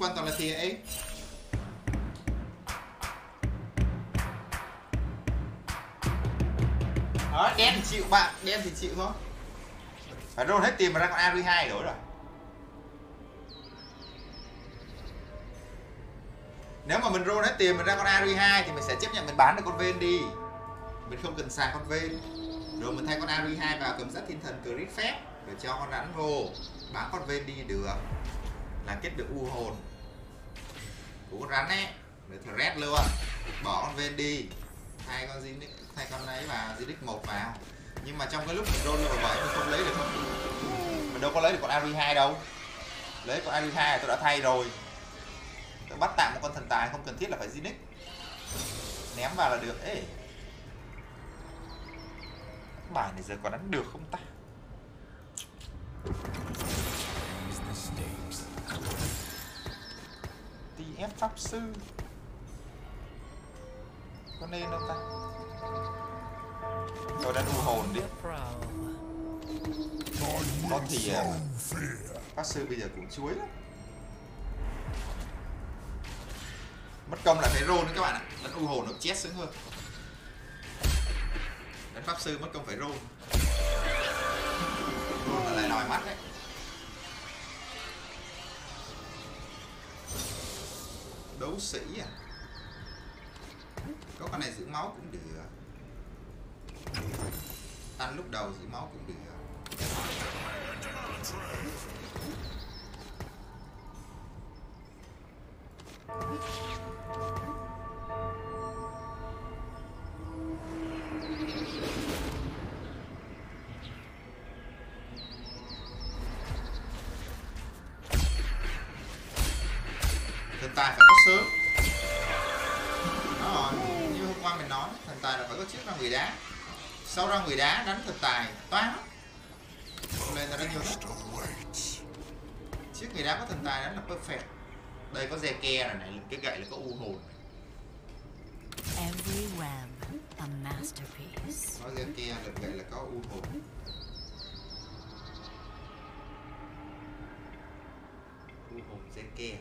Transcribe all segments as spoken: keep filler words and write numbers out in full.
quan trọng là thì ấy. Đó, đen thì chịu bạn, đen thì chịu thôi. Phải roll hết tiền mà ra con a rờ hai đổi rồi. Nếu mà mình roll hết tiền mình ra con a rờ hai thì mình sẽ chấp nhận mình bán được con Vayne đi. Mình không cần xài con Vayne. Rồi mình thay con a rờ hai vào cầm sát thiên thần crit phép để cho con rắn vô. Bán con Vayne đi được. Là kết được u hồn của con rắn ấy. Để thread luôn. Bỏ con Vayne đi. Thay con gì thay con ấy vào, Zinix một vào. Nhưng mà trong cái lúc mình roll level bảy mình không lấy được con. Mình đâu có lấy được con a rờ hai đâu. Lấy con a rờ hai là tôi đã thay rồi. Tôi bắt tạm một con thần tài không cần thiết là phải Zinix. Ném vào là được. Ê, bài này giờ có đánh được không ta? tê ép pháp sư có nên không ta? Tôi đã u hồn đi. Có thì pháp sư bây giờ cũng chuối lắm. Mất công là phải roll nữa các bạn ạ. Đánh u hồn nó chết sướng hơn. Đánh pháp sư mất công phải roll. Roll là lại lòi mắt đấy. Đấu sĩ à? Có con này giữ máu cũng được. Ăn lúc đầu giữ máu cũng được. Thần tài phải có sớm. Đúng rồi, như hôm qua mình nói, thần tài là phải có trước ra người đá. Sau ra người đá đánh thần tài toán. Hôm nay ta đánh vô đó. Trước người đá có thần tài đánh là perfect. Đây có dè ke này này, cái gậy là có u hồn này. Every ram a masterpiece. Có dè ke được gậy là có u hồn. U hồn dè ke.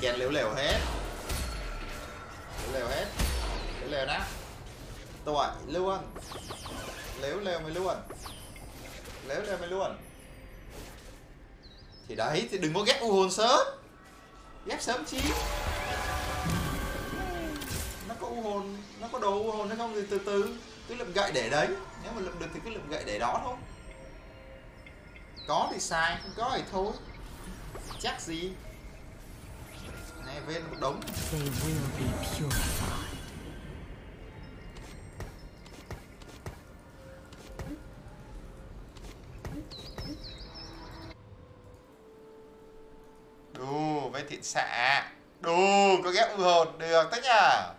Chèn liễu lèo hết, liễu lèo hết, liễu lèo đó, tuổi luôn, liễu lèo mày luôn, liễu lèo mày luôn. Thì đấy, thì đừng có ghép u hồn sớm, ghép sớm chi? Nó có u hồn, nó có đồ u hồn hay không thì từ từ, cứ lượm gậy để đấy. Nếu mà lượm được thì cứ lượm gậy để đó thôi. Có thì sai, không có thì thôi. Chắc gì? Này bên một đống. Đù với thiện xạ. Đù có ghép u hồn được tất nhờ.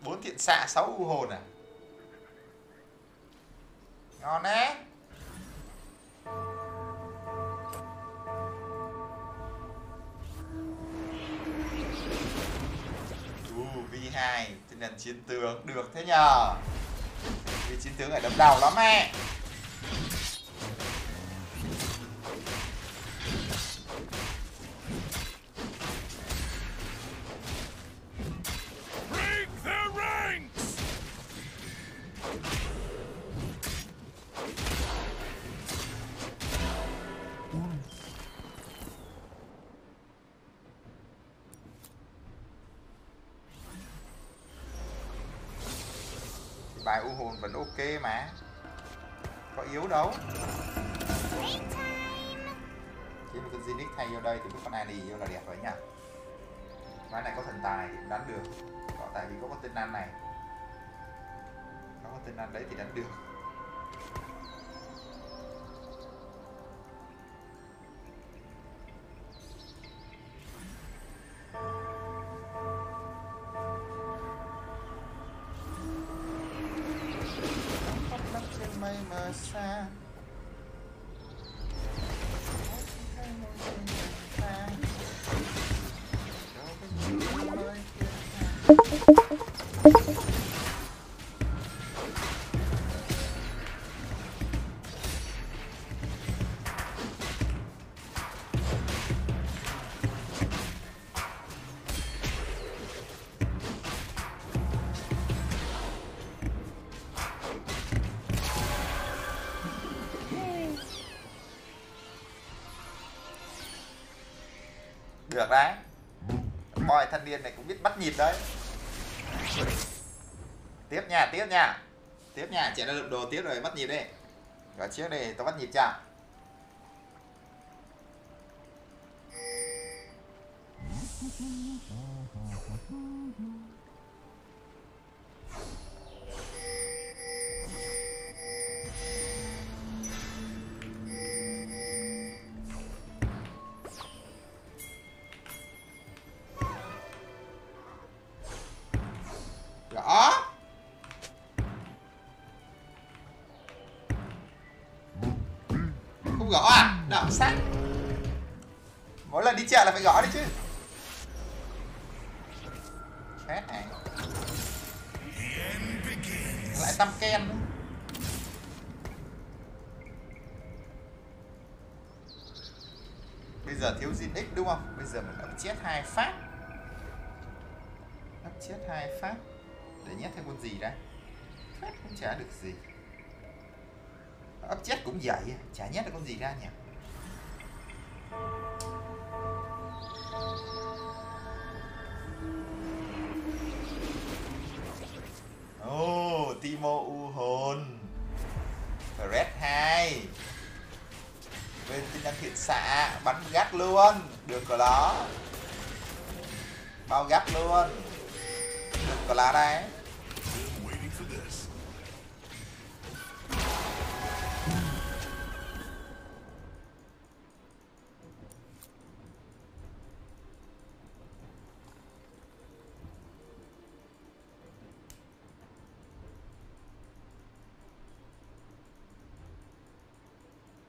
Bốn thiện xạ sáu u hồn à. Ngon đấy. hai tinh thần chiến tướng được thế nhờ, vì chiến tướng ở đấm đầu lắm mẹ. Bài u hồn vẫn ok mà. Có yếu đâu. Khi mà con Zinix thay vô đây thì con này đi vô là đẹp rồi nhỉ. Cái này có thần tài thì đánh được. Còn tại vì có con tên An này. Có con tên An đấy thì đánh được. Thank you. Được đấy, mọi thanh niên này cũng biết bắt nhịp đấy. Tiếp nha, tiếp nha. Tiếp nha, trẻ đã lượm đồ tiếp rồi, bắt nhịp đi. Cả chiếc này tao bắt nhịp chà. Gõ à? Đạo sát. Mỗi lần đi chợ là phải gõ đi chứ. Hết này. Lại tăm ken. Bây giờ thiếu Zilin đúng không? Bây giờ mình ấp chết hai phát. Ấp chết hai phát để nhét thêm con gì đây? Phát cũng chả được gì. Ấp chết cũng vậy, chả nhét được con gì ra nhỉ. Ô, oh, Timo u hồn. Red hai. Bên tin năng thiện xạ, bắn gắt luôn, đường của nó. Bao gắt luôn. Đường của lá đây.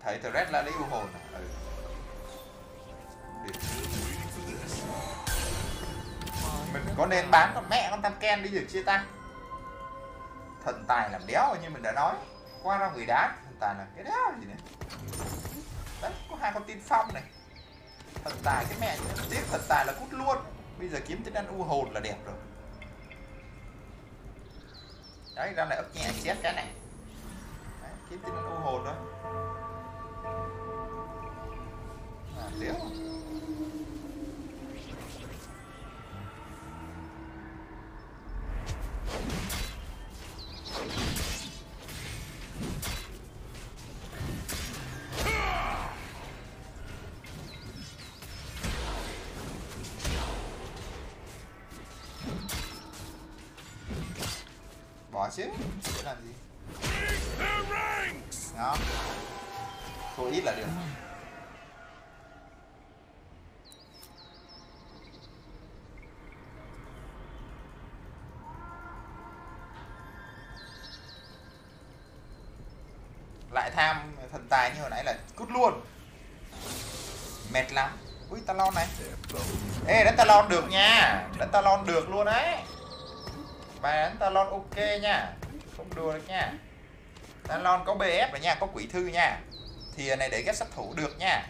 Thấy thread là lấy u hồn à? Ừ. Mình có nên bán con mẹ con tam ken đi được chia tay. Thần tài làm đéo như mình đã nói. Qua ra người đá, thần tài là cái đéo gì nữa. Đấy, có hai con tin phong này. Thần tài cái mẹ tiếp, thần tài là cút luôn. Bây giờ kiếm tên ăn u hồn là đẹp rồi. Đấy, ra lại ấp nhẹ chết cái này. Đấy, kiếm tên ăn u hồn đó. Liệu. Bỏ chứ, để làm gì? Đó. Thôi ít là được. Lại tham thần tài như hồi nãy là cút luôn. Mệt lắm. Ui Talon này. Ê đánh Talon được nha. Đánh Talon được luôn đấy. Bài đánh Talon ok nha. Không đùa được nha. Talon có bê ép rồi nha. Có quỷ thư nha. Thì này để ghép sát thủ được nha.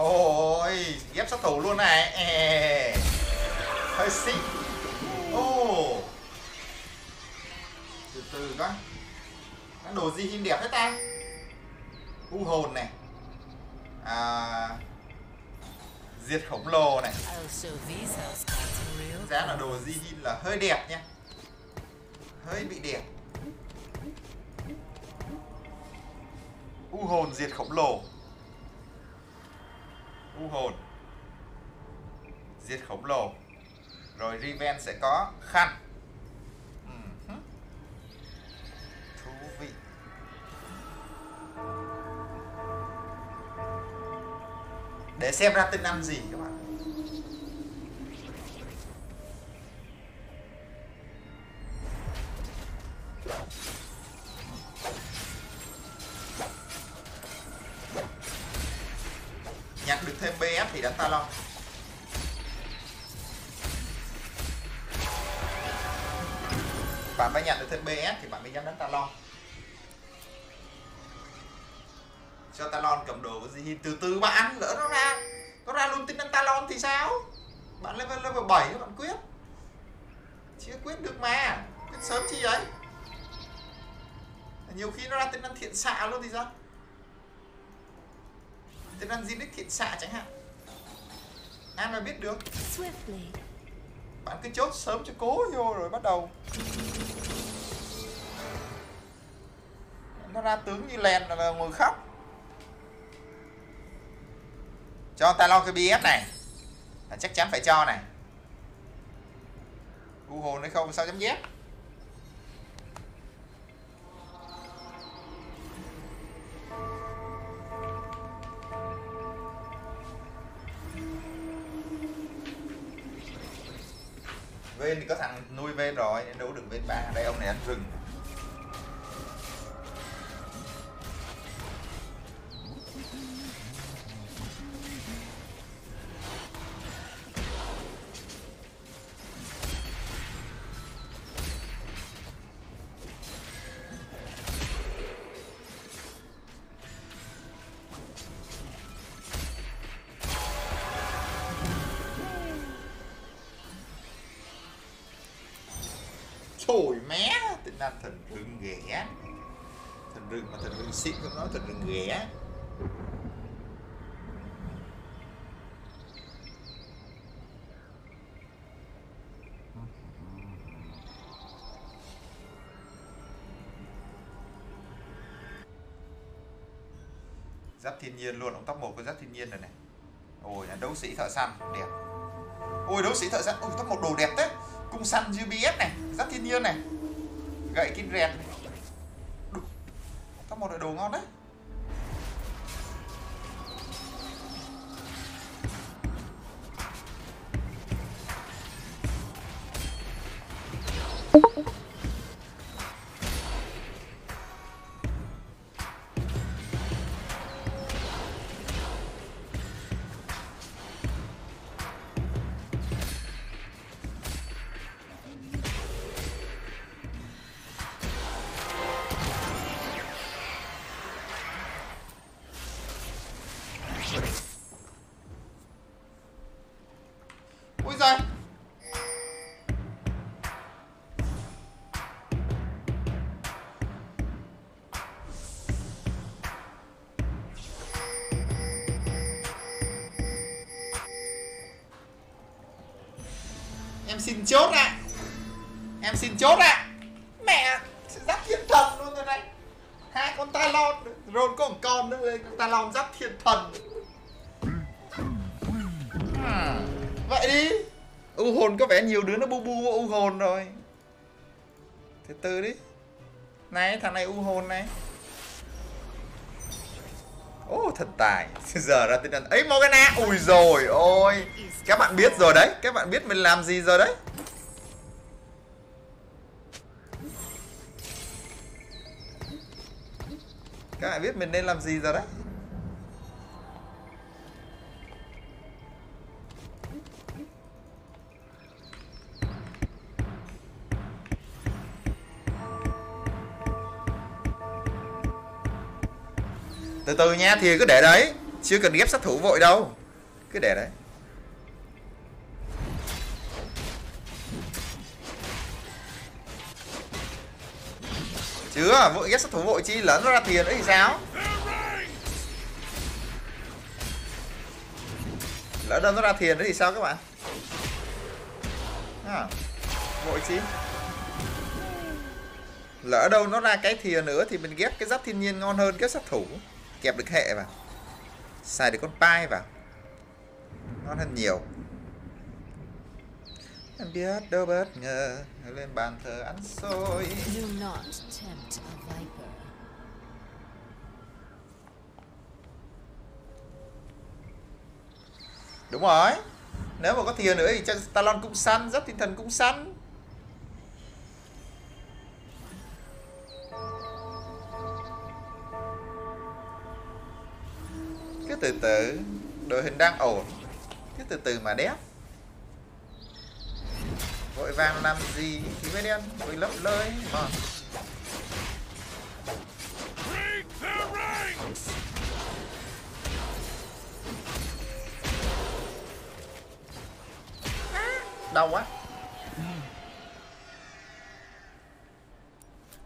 Ôi, ghép sát thủ luôn này. Ê, hơi xinh. Ô, từ từ coi. Cái đồ gì im đẹp hết ta. U hồn này à, diệt khổng lồ này. Giá là đồ gì im là hơi đẹp nha. Hơi bị đẹp. U hồn diệt khổng lồ. U hồn diệt khổng lồ. Rồi Riven sẽ có khăn. Ừ. Thú vị. Để xem ra tên ăn gì các bạn. nhặt được thêm bê ép thì đánh Talon. Bạn phải nhặt được thêm bê ép thì bạn mới dám đánh Talon. Cho Talon cầm đồ cái gì từ từ bạn, lỡ nó ra nó ra luôn tin đánh Talon thì sao? Bạn level level bảy bạn quyết, chưa quyết được mà, quyết sớm chi vậy? Nhiều khi nó ra tính năng thiện xạ luôn thì sao? Tính năng Zinix thiện xạ chẳng hạn, ai mà biết được. Bạn cứ chốt sớm cho cố vô rồi bắt đầu nó ra tướng như lèn là ngồi khóc. Cho Talon cái bê ép này là chắc chắn phải cho này. U hồn hay không sao dám dép. Ven thì có thằng nuôi ven rồi, đâu được ven ba. Đây ông này ăn rừng. Trời mé, tính là thần rừng ghẻ. Thần rừng mà thần rừng xịn không nói, thần rừng ghẻ. Giáp thiên nhiên luôn, ông top một có giáp thiên nhiên rồi này. Ôi là đấu sĩ thợ săn, đẹp. Ôi đấu sĩ thợ săn, ôi top một đồ đẹp thế. Cung săn giê bê ét này, giáp thiên nhiên này, gậy kim rèn này, có một đội đồ ngon đấy. Em xin chốt ạ. À. Em xin chốt ạ. À. Mẹ giáp thiên thần luôn rồi đấy. Hai con Talon rồi có một con nữa đây, con Talon giáp thiên thần. À, vậy đi. U hồn có vẻ nhiều đứa nó bu bu u hồn rồi. Từ từ đi. Này thằng này u hồn này. Ô oh, thần tài. Giờ ra tên ấy Morgana. Ui rồi ôi. Các bạn biết rồi đấy, các bạn biết mình làm gì rồi đấy. Các bạn biết mình nên làm gì rồi đấy. Từ từ nha, thì cứ để đấy, chưa cần ghép sát thủ vội đâu, cứ để đấy. Chưa, vội ghép sát thủ vội chi, lấn ra tiền nữa thì sao? Lỡ đâu nó ra tiền nữa thì sao các bạn? À, vội chi? Lỡ đâu nó ra cái thìa nữa thì mình ghép cái giáp thiên nhiên ngon hơn cái sát thủ. Kẹp được hệ vào, xài được con pai vào, ngon hơn nhiều. Em biết đâu bất ngờ lên bàn thờ ăn xôi. Đúng rồi, nếu mà có thìa nữa thì cho Talon cũng săn, giáp thiên thần cũng săn. Cứ từ từ. đội hình đang ổn, cứ từ từ mà đép. Vội vàng làm gì thì mới đen, vội lấp lơi à. Đau quá.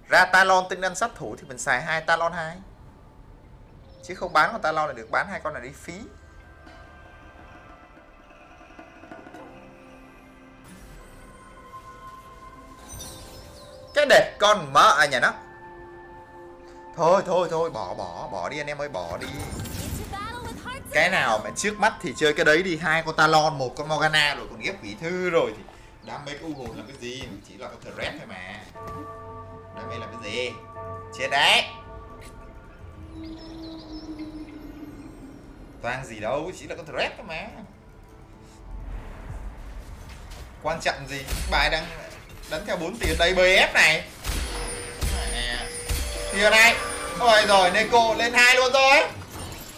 Ra Talon tinh năng sát thủ thì mình xài hai Talon hai, chứ không bán con Talon là được, bán hai con này đi phí. Cái đẹp con mỡ à nhà nó. Thôi thôi thôi bỏ bỏ bỏ đi anh em ơi, bỏ đi. Cái nào mà trước mắt thì chơi cái đấy đi, hai con Talon, một con Morgana rồi còn ghép quỷ thư rồi thì đam mê u hồn làm cái gì, chỉ là cái thread thôi mà. Đam mê làm cái gì? Chết đấy. Toàn gì đâu, chỉ là con thread thôi mà. Quan trọng gì? Bài đang đánh theo bốn tiền đây bê ép này. Tiền này. Rồi rồi Neeko lên hai luôn rồi.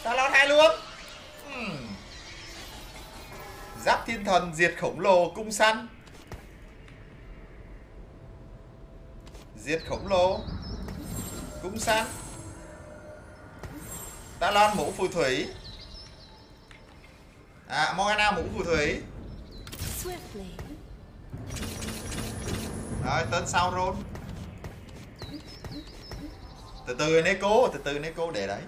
Talon hai luôn. uhm. Giáp thiên thần, diệt khổng lồ, cung săn. Diệt khổng lồ, cung săn. Talon mũ phù thủy. À Morgana mũ phù thủy. Rồi tên sau rôn. Từ từ Neeko, từ từ Neeko để đấy.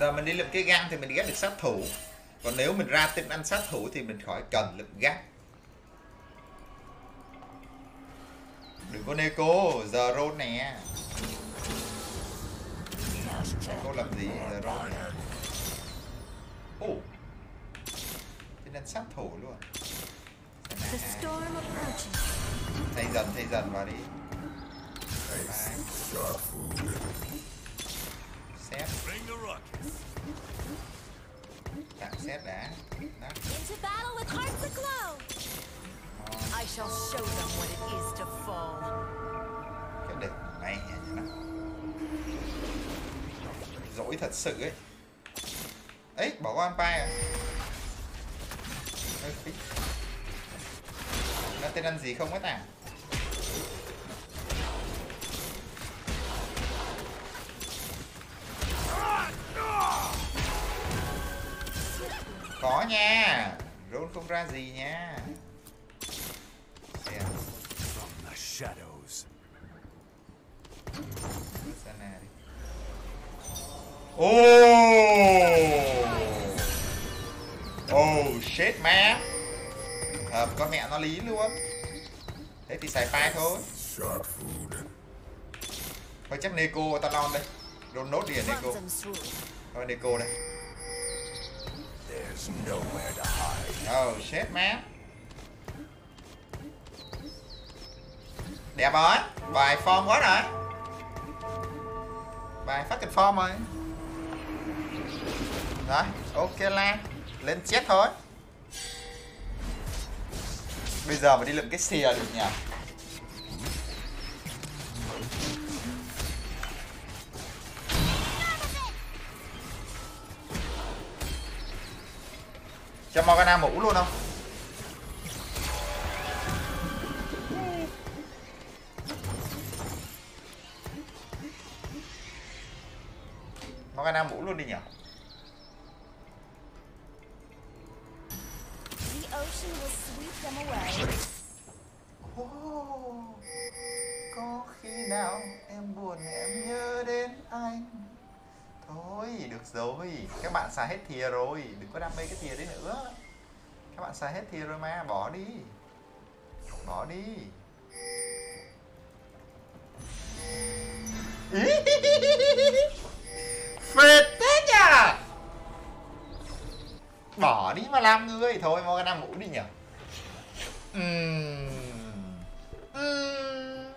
Giờ mình đi lượm cái găng thì mình ghép được sát thủ. Còn nếu mình ra tinh anh sát thủ thì mình khỏi cần lượm găng. Đừng có Neeko, giờ rôn nè. Neeko làm gì, giờ rôn nè. Ồ, tinh anh sát thủ luôn. Thay dần, thay dần vào đi. Xét tạm xét đã. Đó. I shall show them what it is to fall. Cái địch này nhỉ? Dỗi thật sự ấy. Ấy, bỏ qua Empire à? Nó tên ăn gì không hết à? Có nha. Rôn không ra gì nha. Shadows. Oh, oh shit man. Hợp con mẹ nó lý luôn. Thế thì xài phai thôi. Thôi chắc Neeko Talon đây. Rôn nốt đi à Neeko. Thôi Neeko đây. Oh shit man. Đẹp rồi, bài form quá rồi. Bài phát kịch form rồi. Rồi, ok la. Lên chết thôi. Bây giờ mà đi lượm cái xìa được nhỉ. Cho Morgana mũ luôn không? Morgana mũ luôn đi nhỉ? Oh, có khi nào em buồn em nhớ đến anh. Thôi được rồi, các bạn xài hết thìa rồi, đừng có đam mê cái thìa đấy nữa. Các bạn xài hết thìa rồi mà, bỏ đi. Bỏ đi. Phết thế nhờ. Bỏ đi mà làm người. Thôi Morgana ngủ đi nhỉ. uhm. Uhm.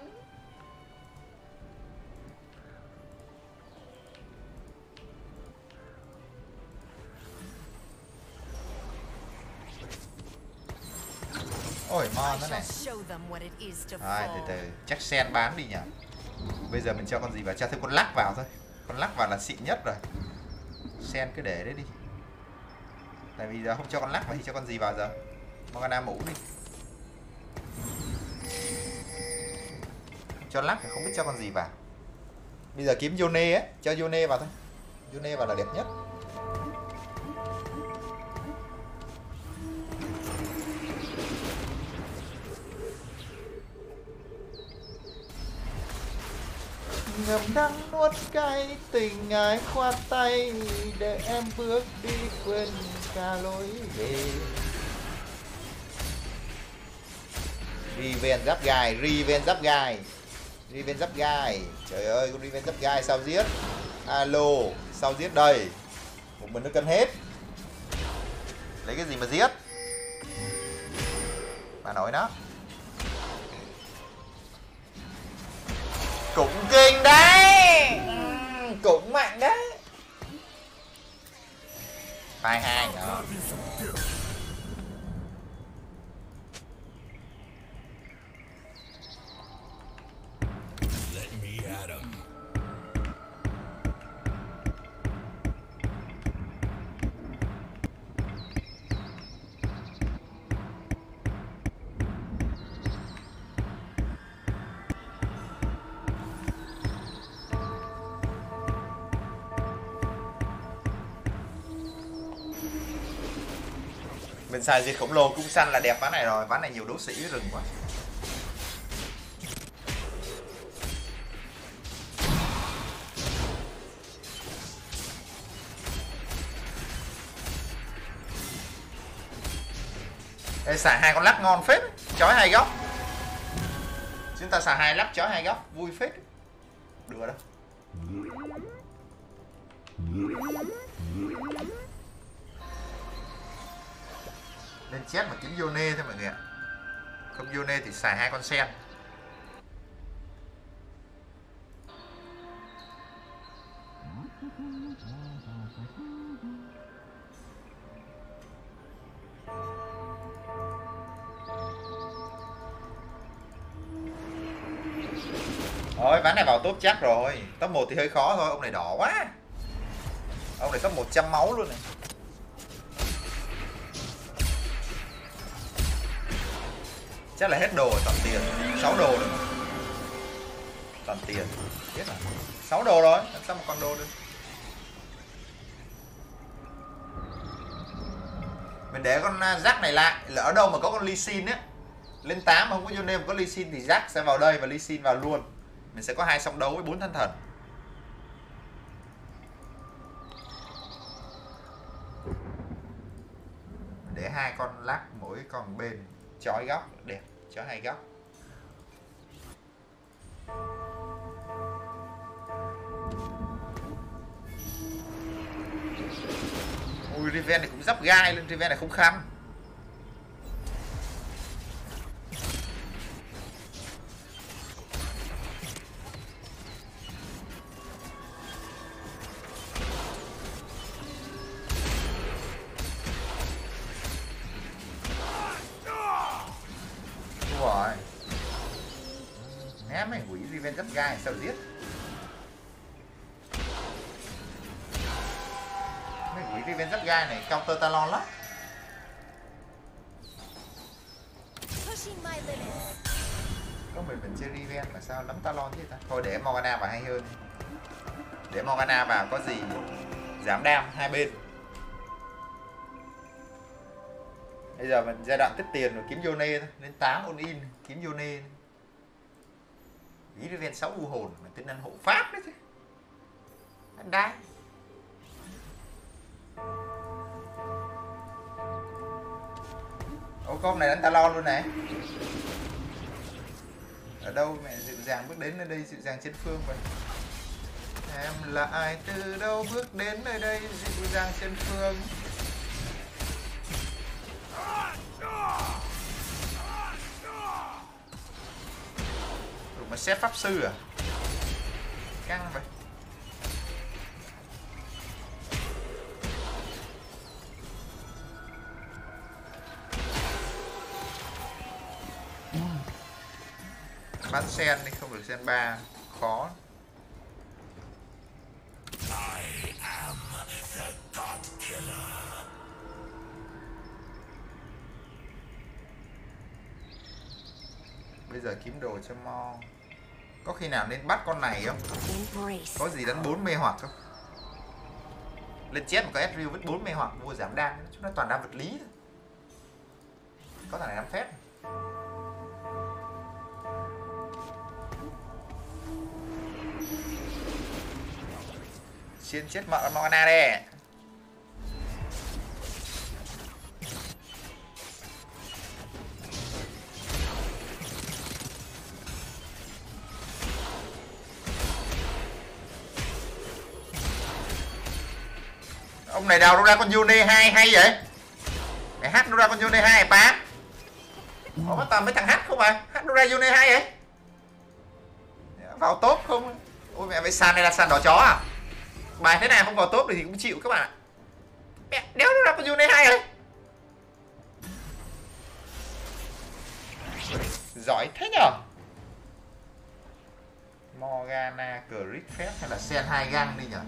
ngon đó này. Rồi, từ từ chắc sen bán đi nhỉ. Bây giờ mình cho con gì vào, cho thêm con lắc vào thôi. Con lắc vào là xịn nhất rồi. Sen cứ để đấy đi. Tại vì giờ không cho con lắc vào thì cho con gì vào giờ? Morgana mũ đi. Cho lắc thì không biết cho con gì vào. Bây giờ kiếm Yone ấy, cho Yone vào thôi. Yone vào là đẹp nhất. Ngập đắng nuốt cay tình ái khoa tay, để em bước đi quên cả lối về. Riven giáp gai, Riven giáp gai, Riven giáp gai. Trời ơi, con Riven giáp gai sao giết? Alo, sao giết đây? Một mình nó cân hết. Lấy cái gì mà giết? Bà nội nó. Cũng kinh đấy, ừ, cũng mạnh đấy. Tài hai đó. Mình xài gì khổng lồ cung xanh là đẹp ván này rồi, ván này nhiều đấu sĩ rừng quá. Ê, xài hai con lắc ngon phết, chói hai góc. Chúng ta xài hai lắc chói hai góc, vui phết. Đùa đâu. Nên chết mà kiếm Yone thôi mọi người ạ. Không Yone thì xài hai con sen. Ôi, ván này vào top chắc rồi. Top một thì hơi khó thôi, ông này đỏ quá. Ông này top một trăm máu luôn này. Chắc là hết đồ rồi, toàn tiền, sáu đồ rồi. Toàn tiền, biết rồi. sáu đồ rồi, làm sao mà còn đồ được. Mình để con Jack này lại, lỡ đâu mà có con Lee Sin á. Lên tám mà không có Yone, có Lee Sin thì Jack sẽ vào đây và Lee Sin vào luôn. Mình sẽ có hai song đấu với bốn thanh thần. Mình để hai con lắc mỗi con bên, chói góc, đẹp, chói hai góc. Ui, Riven này cũng dắp gai lên, Riven này không khăm. Gai sao giết? Mấy quỷ Riven giáp gai này counter Talon lắm. Có mình mình chơi Riven mà sao lắm Talon thế ta? Thôi để Morgana vào hay hơn. Để Morgana vào có gì giảm đam hai bên. Bây giờ mình giai đoạn tiết tiền rồi, kiếm Yone thôi, lên tám all in kiếm Yone. Ý Riven sáu u hồn mà tính năng hộ pháp đấy chứ. Anh đái. Ô con này đánh Talon luôn này. Ở đâu mẹ dịu dàng bước đến nơi đây, dịu dàng trên phương vậy. Em là ai từ đâu bước đến nơi đây, dịu dàng trên phương. Mà xếp pháp sư à? Căng vậy. phát sen đi, không được sen ba khó. Bây giờ kiếm đồ cho mo. Có khi nào nên bắt con này không? Có gì đến bốn mê hoặc không? Lên chết một cái Ezreal với bốn mê hoặc mua giảm đam, chúng nó toàn đam vật lý. Có thằng này đam phép. Xin chết mợ Morgana đây. Ông này đào đâu ra con Yone hai hay vậy? Mày hát đâu ra con Yone hai phá. Có bắt tầm với thằng hát không à? Hát đâu ra Yone hai vậy? Vào top không? Ôi mẹ mấy sàn này là sàn đỏ chó à? Bài thế này không vào top thì cũng chịu các bạn ạ. Mẹ đéo đâu ra con Yone hai rồi. Giỏi thế nhở? Morgana crit phép hay là sen hai gang đi nhở?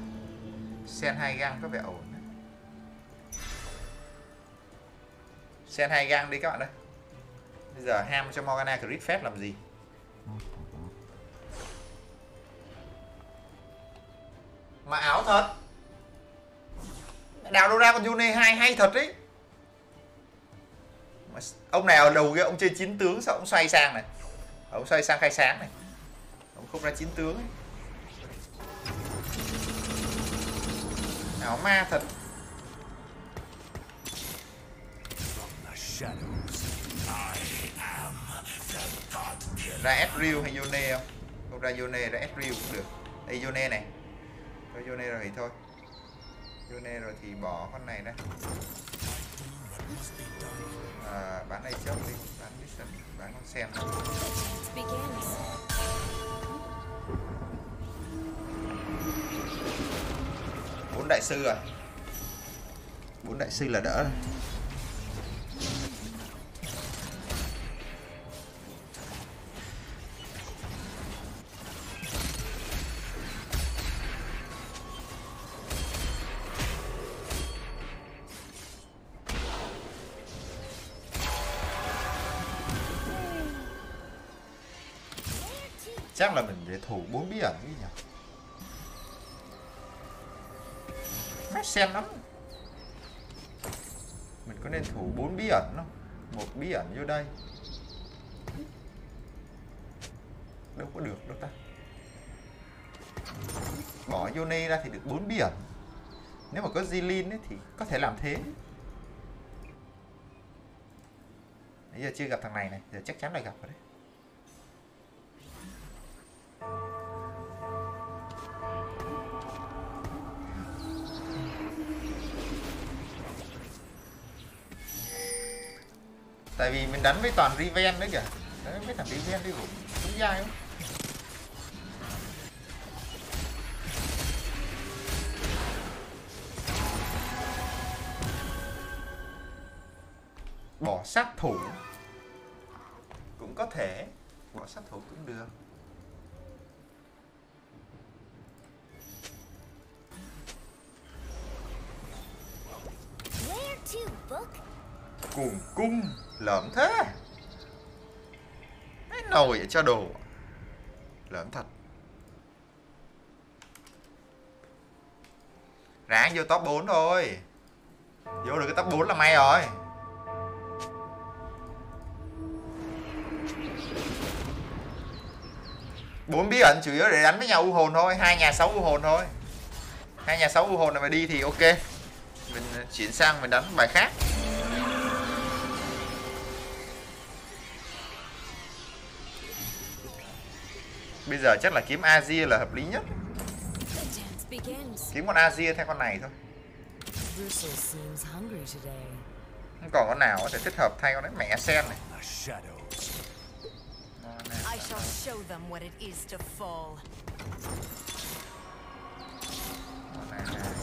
Sen hai gang có vẻ ổn. Sen hai gang đi các bạn ơi. Bây giờ ham cho Morgana crit phép làm gì? Mà áo thật. Đào đâu ra con Yone hai hay thật đấy. Ông nào đầu kia ông chơi chín tướng sao ông xoay sang này. Ông xoay sang khai sáng này. Ông không ra chín tướng ấy. Áo ma thật. Ra Ezreal hay Yone không? Không ra Yone, ra Ezreal cũng được. Đây Yone này. Thôi Yone rồi thì thôi. Yone rồi thì bỏ con này đây. À, bán này trước đi. Bán mission, bán con sen. Bốn đại sư à? Bốn đại sư là đỡ. Chắc là mình để thủ bốn bí ẩn cái nhỉ? Phát xem lắm. Mình có nên thủ bốn bí ẩn không? Một bí ẩn vô đây. Đâu có được đâu ta. Bỏ Yone ra thì được bốn bí ẩn. Nếu mà có Zilin ấy thì có thể làm thế. Bây giờ chưa gặp thằng này này, giờ chắc chắn là gặp rồi đấy. Tại vì mình đánh với toàn Riven đấy kìa. Đấy, mấy thằng Riven đi cũng đúng dai lắm. Bỏ sát thủ cũng có thể. Bỏ sát thủ cũng được. Cùng cung lởm thế. Mấy nồi vậy cho đồ. Lởm thật. Ráng vô top bốn thôi. Vô được cái top bốn là may rồi. Bốn bí ẩn chủ yếu để đánh với nhau u hồn thôi. Hai nhà sáu u hồn thôi. Hai nhà sáu u hồn này mà đi thì ok. Mình chuyển sang mình đánh bài khác. Bây giờ chắc là kiếm Azir là hợp lý nhất. Kiếm con Azir theo con này thôi. Không còn con nào có thể thích hợp thay con đấy. Mẹ sen này. Con này này.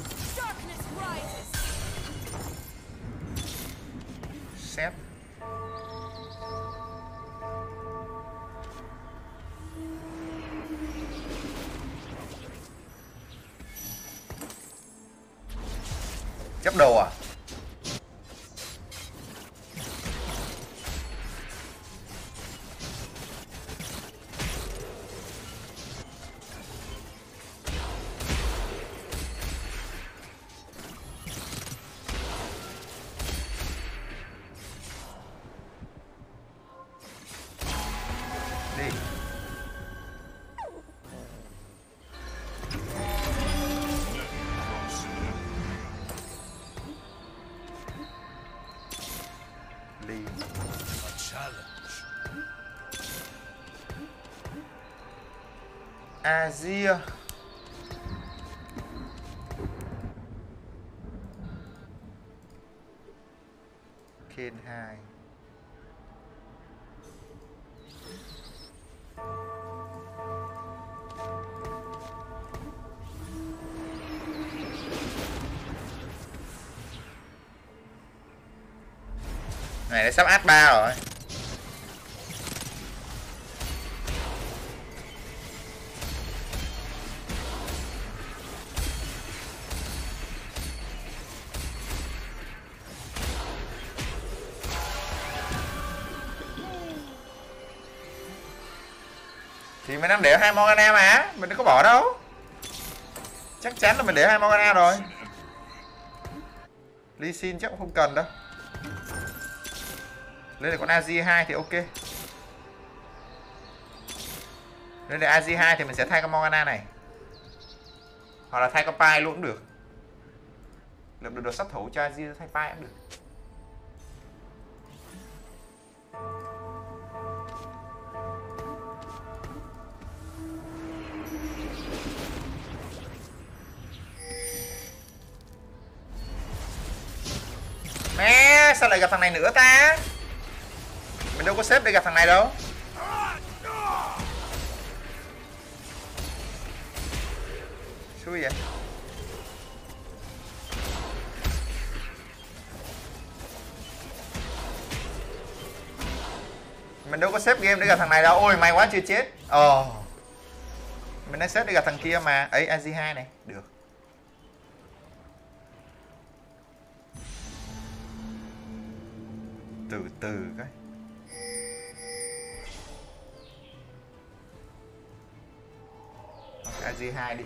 Set. Chấp đầu à? Azir Khen hai này đã sắp át ba rồi. Thì mình đang để hai Morgana mà, mình đừng có bỏ đâu. Chắc chắn là mình để hai Morgana rồi. Lee Sin chắc cũng không cần đâu. Lên được con Azir hai thì ok. Lên được Azir hai thì mình sẽ thay con Morgana này. Hoặc là thay con Pai luôn cũng được. Lập được đồ sát thủ cho Azir thay Pai cũng được. Mẹ, sao lại gặp thằng này nữa ta? Mình đâu có xếp để gặp thằng này đâu. Xui vậy. Mình đâu có xếp game để gặp thằng này đâu. Ôi may quá chưa chết. Ờ. Mình đang xếp để gặp thằng kia mà. Ấy a giê hai này, được. Từ từ cái Azir hai đi.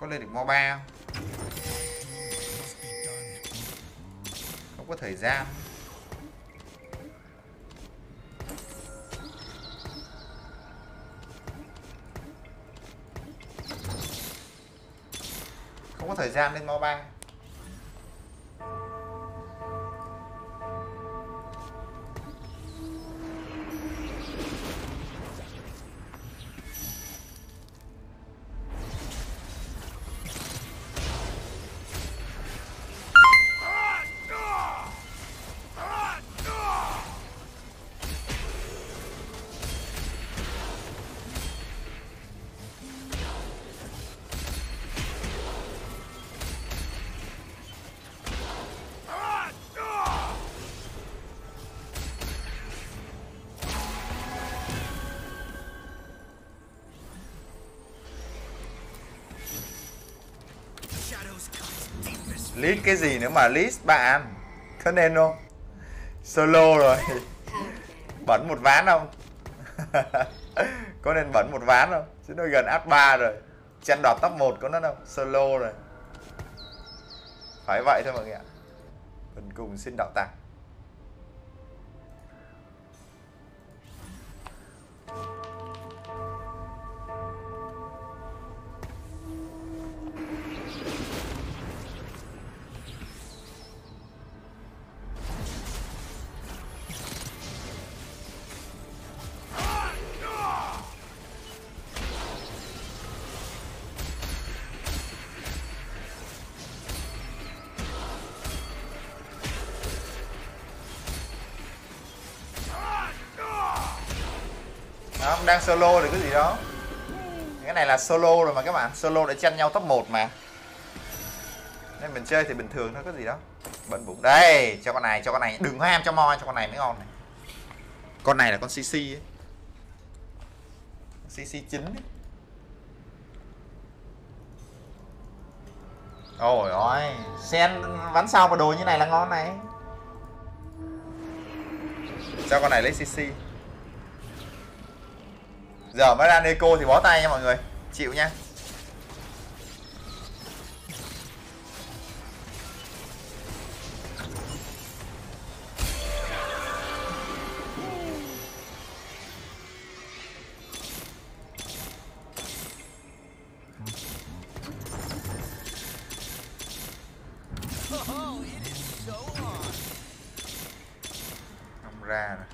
Có lên được mobile không? Không có thời gian. Không có thời gian lên mobile. List cái gì nữa mà list bạn? Có nên không? Solo rồi. Bẩn một ván không? Có nên bẩn một ván không? Chứ nó gần áp ba rồi. Chen đọt top một có nó đâu. Solo rồi. Phải vậy thôi mọi người ạ. Phần cùng xin đạo tàng. Không, đang solo thì cái gì đó. Cái này là solo rồi mà các bạn. Solo để chen nhau top một mà. Nên mình chơi thì bình thường thôi, có gì đó. Bận bụng. Đây, cho con này, cho con này. Đừng ham cho mon, cho con này mới ngon này. Con này là con xê xê ấy. xê xê chính ấy. Ôi ôi, Sen bắn sao mà đồ như này là ngon này. Sao con này lấy xê xê? Giờ mới ra Neeko thì bó tay nha mọi người. Chịu nha. Không ra nè.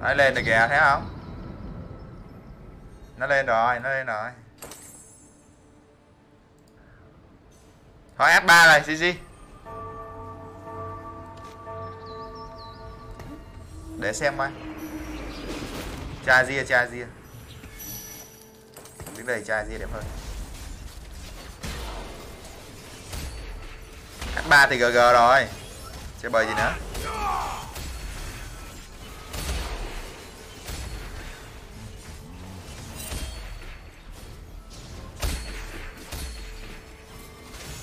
Nó lên rồi kìa, thấy không? Nó lên rồi, nó lên rồi. Thôi ép ba rồi, xê xê. Để xem coi. Cha Azir, cha Azir. Đứng đây cha Azir đẹp hơn. ép ba thì giê giê rồi. Chơi bời gì nữa.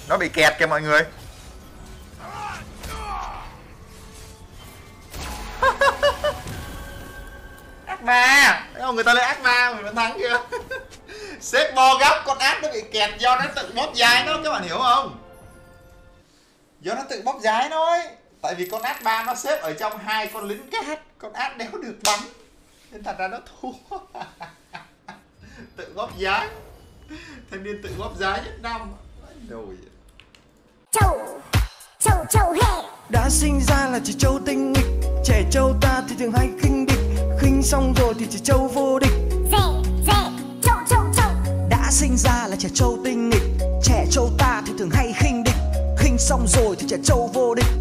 Nó bị kẹt kìa mọi người. Ác ma. Thấy không, người ta lên ác ma mình vẫn thắng kìa. Xếp bo góc con ác nó bị kẹt do nó tự bóp dái nó, các bạn hiểu không? Do nó tự bóp dái nó ấy. Tại vì con ác ba nó xếp ở trong hai con lính cát, con ác đéo được bắn nên thật ra nó thua. Tự góp dái. Thanh niên tự góp dái nhất năm. Đâu Châu, Châu, Châu he. Đã sinh ra là chỉ Châu tinh nghịch. Trẻ Châu ta thì thường hay khinh địch. Khinh xong rồi thì chỉ Châu vô địch. Dè, dè, Châu, Châu, Châu. Đã sinh ra là trẻ Châu tinh nghịch. Trẻ Châu ta thì thường hay khinh địch. Khinh xong rồi thì trẻ Châu vô địch.